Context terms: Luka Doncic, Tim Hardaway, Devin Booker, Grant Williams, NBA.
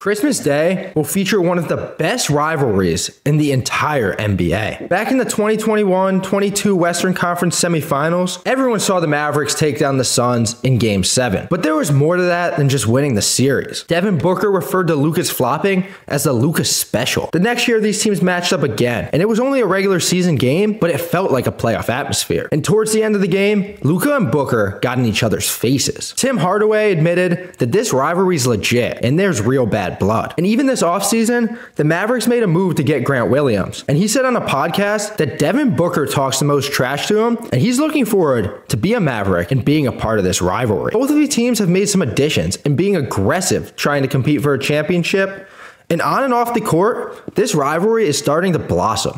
Christmas Day will feature one of the best rivalries in the entire NBA. Back in the 2021-22 Western Conference semifinals, everyone saw the Mavericks take down the Suns in Game 7. But there was more to that than just winning the series. Devin Booker referred to Luka's flopping as the Luka special. The next year, these teams matched up again, and it was only a regular season game, but it felt like a playoff atmosphere. And towards the end of the game, Luka and Booker got in each other's faces. Tim Hardaway admitted that this rivalry's legit, and there's real bad blood. And even this offseason, the Mavericks made a move to get Grant Williams. And he said on a podcast that Devin Booker talks the most trash to him, and he's looking forward to be a Maverick and being a part of this rivalry. Both of these teams have made some additions and being aggressive trying to compete for a championship. And on and off the court, this rivalry is starting to blossom.